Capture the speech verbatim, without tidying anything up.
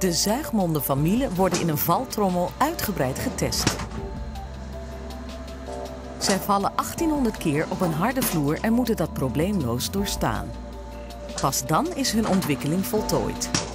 De zuigmonden van Miele worden in een valtrommel uitgebreid getest. Zij vallen achttienhonderd keer op een harde vloer en moeten dat probleemloos doorstaan. Pas dan is hun ontwikkeling voltooid.